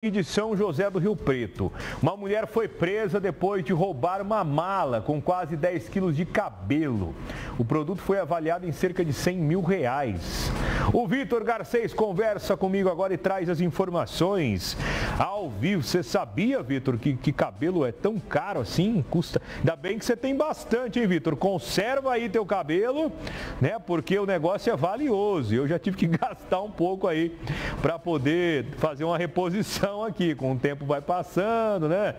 De São José do Rio Preto. Uma mulher foi presa depois de roubar uma mala com quase 10 quilos de cabelo. O produto foi avaliado em cerca de 100 mil reais. O Vitor Garcês conversa comigo agora e traz as informações ao vivo. Você sabia, Vitor, que cabelo é tão caro assim? Custa. Ainda bem que você tem bastante, hein, Vitor? Conserva aí teu cabelo, né? Porque o negócio é valioso. Eu já tive que gastar um pouco aí para poder fazer uma reposição aqui, com o tempo vai passando, né?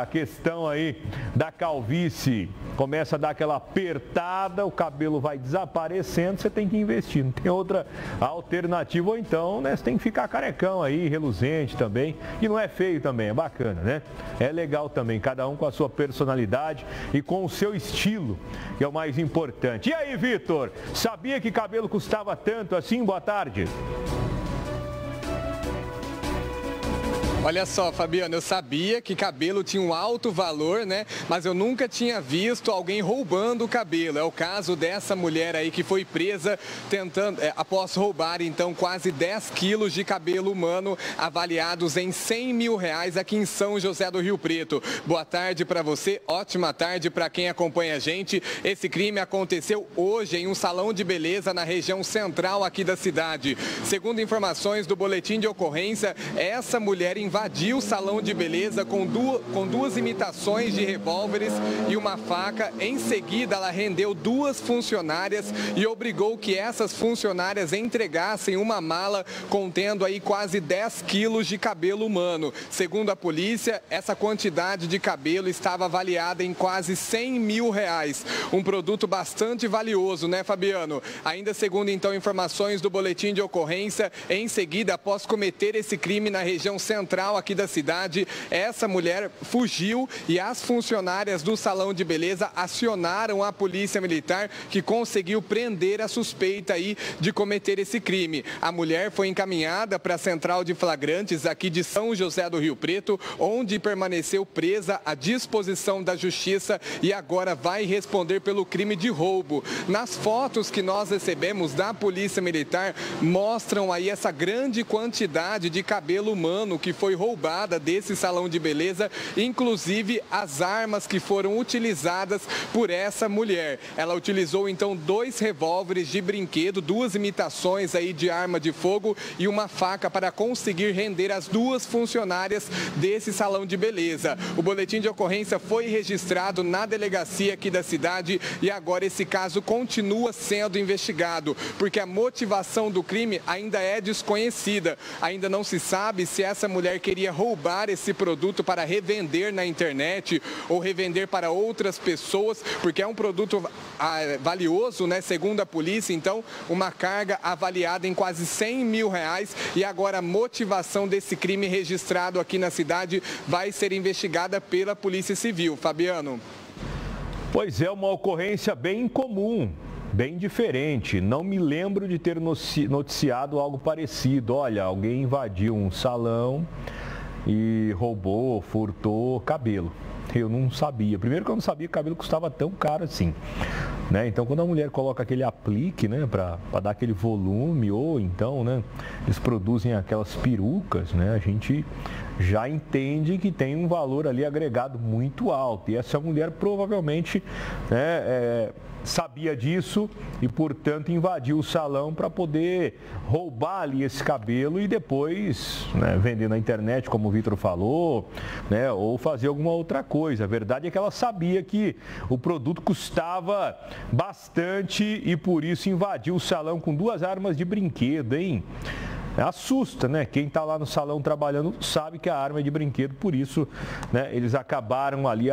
A questão aí da calvície começa a dar aquela apertada, o cabelo vai desaparecendo, você tem que investir, não tem outra alternativa, ou então, né, você tem que ficar carecão aí, reluzente também, e não é feio também, é bacana, né? É legal também, cada um com a sua personalidade e com o seu estilo, que é o mais importante. E aí, Vitor, sabia que cabelo custava tanto assim? Boa tarde. Olha só, Fabiano, eu sabia que cabelo tinha um alto valor, né? Mas eu nunca tinha visto alguém roubando o cabelo. É o caso dessa mulher aí que foi presa tentando, após roubar, então, quase 10 quilos de cabelo humano avaliados em 100 mil reais aqui em São José do Rio Preto. Boa tarde para você, ótima tarde para quem acompanha a gente. Esse crime aconteceu hoje em um salão de beleza na região central aqui da cidade. Segundo informações do boletim de ocorrência, essa mulher invadiu o salão de beleza com duas imitações de revólveres e uma faca. Em seguida, ela rendeu duas funcionárias e obrigou que essas funcionárias entregassem uma mala contendo aí quase 10 quilos de cabelo humano. Segundo a polícia, essa quantidade de cabelo estava avaliada em quase 100 mil reais. Um produto bastante valioso, né, Fabiano? Ainda segundo, então, informações do boletim de ocorrência, em seguida, após cometer esse crime na região central aqui da cidade, essa mulher fugiu e as funcionárias do salão de beleza acionaram a polícia militar, que conseguiu prender a suspeita aí de cometer esse crime. A mulher foi encaminhada para a central de flagrantes aqui de São José do Rio Preto, onde permaneceu presa à disposição da justiça e agora vai responder pelo crime de roubo. Nas fotos que nós recebemos da polícia militar, mostram aí essa grande quantidade de cabelo humano que foi roubada desse salão de beleza, inclusive as armas que foram utilizadas por essa mulher. Ela utilizou então dois revólveres de brinquedo, duas imitações aí de arma de fogo e uma faca para conseguir render as duas funcionárias desse salão de beleza. O boletim de ocorrência foi registrado na delegacia aqui da cidade e agora esse caso continua sendo investigado, porque a motivação do crime ainda é desconhecida. Ainda não se sabe se essa mulher queria roubar esse produto para revender na internet ou revender para outras pessoas, porque é um produto valioso, né? Segundo a polícia, então, uma carga avaliada em quase 100 mil reais e agora a motivação desse crime registrado aqui na cidade vai ser investigada pela Polícia Civil. Fabiano. Pois é, uma ocorrência bem incomum. Bem diferente, não me lembro de ter noticiado algo parecido. Olha, alguém invadiu um salão e roubou, furtou cabelo. Eu não sabia. Primeiro que eu não sabia que o cabelo custava tão caro assim, né? Então, quando a mulher coloca aquele aplique, né, para dar aquele volume, ou então, né, eles produzem aquelas perucas, né, a gente já entende que tem um valor ali agregado muito alto. E essa mulher provavelmente, né, sabia disso e, portanto, invadiu o salão para poder roubar ali esse cabelo e depois, né, vender na internet, como o Vitor falou, né, ou fazer alguma outra coisa. A verdade é que ela sabia que o produto custava bastante e, por isso, invadiu o salão com duas armas de brinquedo, hein? Assusta, né? Quem está lá no salão trabalhando sabe que a arma é de brinquedo, por isso, né, eles acabaram ali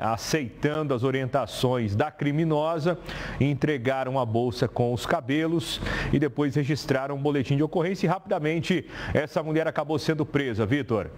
aceitando as orientações da criminosa, entregaram a bolsa com os cabelos e depois registraram um boletim de ocorrência e rapidamente essa mulher acabou sendo presa, Vitor.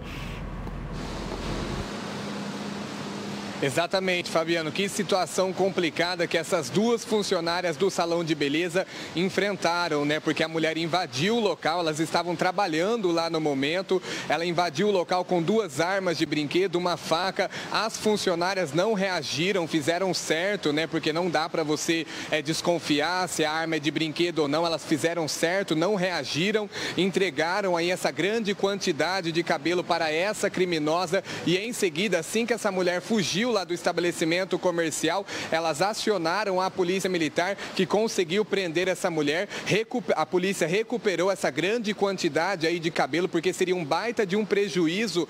Exatamente, Fabiano. Que situação complicada que essas duas funcionárias do salão de beleza enfrentaram, né? Porque a mulher invadiu o local, elas estavam trabalhando lá no momento, ela invadiu o local com duas armas de brinquedo, uma faca. As funcionárias não reagiram, fizeram certo, né? Porque não dá para você desconfiar se a arma é de brinquedo ou não. Elas fizeram certo, não reagiram, entregaram aí essa grande quantidade de cabelo para essa criminosa e em seguida, assim que essa mulher fugiu lá do estabelecimento comercial, elas acionaram a polícia militar, que conseguiu prender essa mulher. A polícia recuperou essa grande quantidade aí de cabelo, porque seria um baita de um prejuízo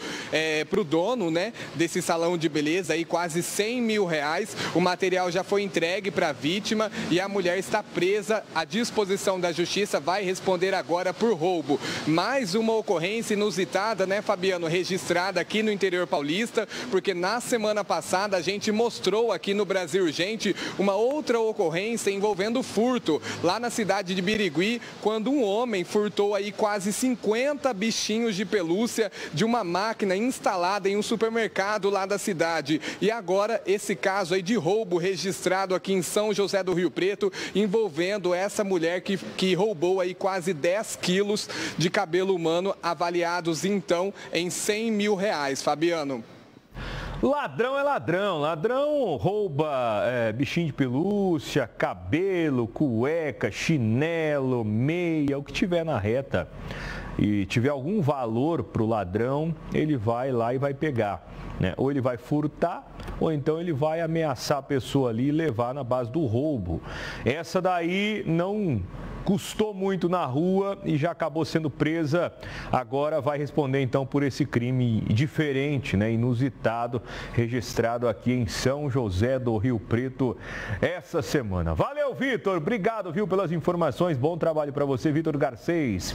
para o dono, né, desse salão de beleza, aí quase 100 mil reais. O material já foi entregue para a vítima e a mulher está presa à disposição da justiça, vai responder agora por roubo. Mais uma ocorrência inusitada, né, Fabiano, registrada aqui no interior paulista, porque na semana passada a gente mostrou aqui no Brasil Urgente uma outra ocorrência envolvendo furto, lá na cidade de Birigui, quando um homem furtou aí quase 50 bichinhos de pelúcia de uma máquina instalada em um supermercado lá da cidade. E agora esse caso aí de roubo registrado aqui em São José do Rio Preto, envolvendo essa mulher que roubou aí quase 10 quilos de cabelo humano, avaliados então em 100 mil reais, Fabiano. Ladrão é ladrão, ladrão rouba bichinho de pelúcia, cabelo, cueca, chinelo, meia, o que tiver na reta e tiver algum valor para o ladrão, ele vai lá e vai pegar, né? Ou ele vai furtar, ou então ele vai ameaçar a pessoa ali e levar na base do roubo. Essa daí não custou muito na rua e já acabou sendo presa. Agora vai responder então por esse crime diferente, né, inusitado, registrado aqui em São José do Rio Preto essa semana. Valeu, Vitor. Obrigado, viu, pelas informações. Bom trabalho para você, Vitor Garcês.